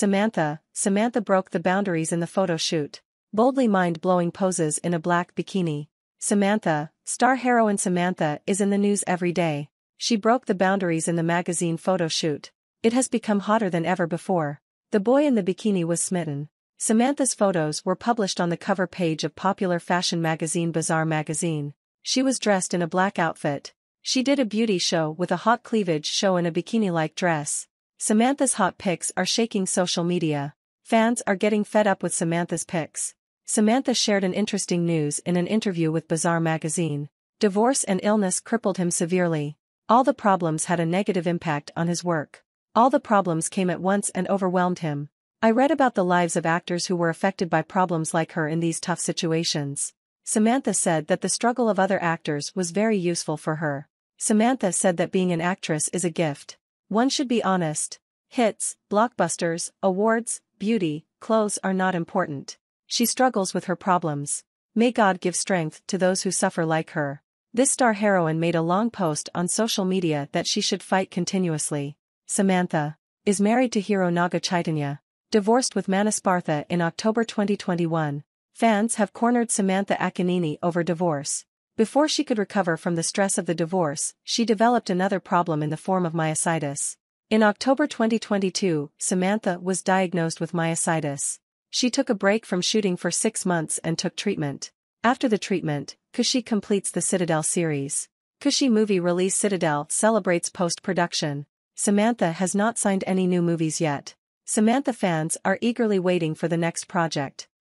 Samantha broke the boundaries in the photo shoot. Boldly mind-blowing poses in a black bikini. Samantha, star heroine Samantha is in the news every day. She broke the boundaries in the magazine photo shoot. It has become hotter than ever before. The boy in the bikini was smitten. Samantha's photos were published on the cover page of popular fashion magazine Bazaar Magazine. She was dressed in a black outfit. She did a beauty show with a hot cleavage show in a bikini-like dress. Samantha's hot pics are shaking social media. Fans are getting fed up with Samantha's pics. Samantha shared an interesting news in an interview with Bazaar Magazine. Divorce and illness crippled him severely. All the problems had a negative impact on his work. All the problems came at once and overwhelmed him. I read about the lives of actors who were affected by problems like her in these tough situations. Samantha said that the struggle of other actors was very useful for her. Samantha said that being an actress is a gift. One should be honest. Hits, blockbusters, awards, beauty, clothes are not important. She struggles with her problems. May God give strength to those who suffer like her. This star heroine made a long post on social media that she should fight continuously. Samantha is married to hero Naga Chaitanya. Divorced with Manaspartha in October 2021. Fans have cornered Samantha Akkineni over divorce. Before she could recover from the stress of the divorce, she developed another problem in the form of myositis. In October 2022, Samantha was diagnosed with myositis. She took a break from shooting for 6 months and took treatment. After the treatment, Khushi completes the Citadel series. Khushi movie release Citadel celebrates post-production. Samantha has not signed any new movies yet. Samantha fans are eagerly waiting for the next project.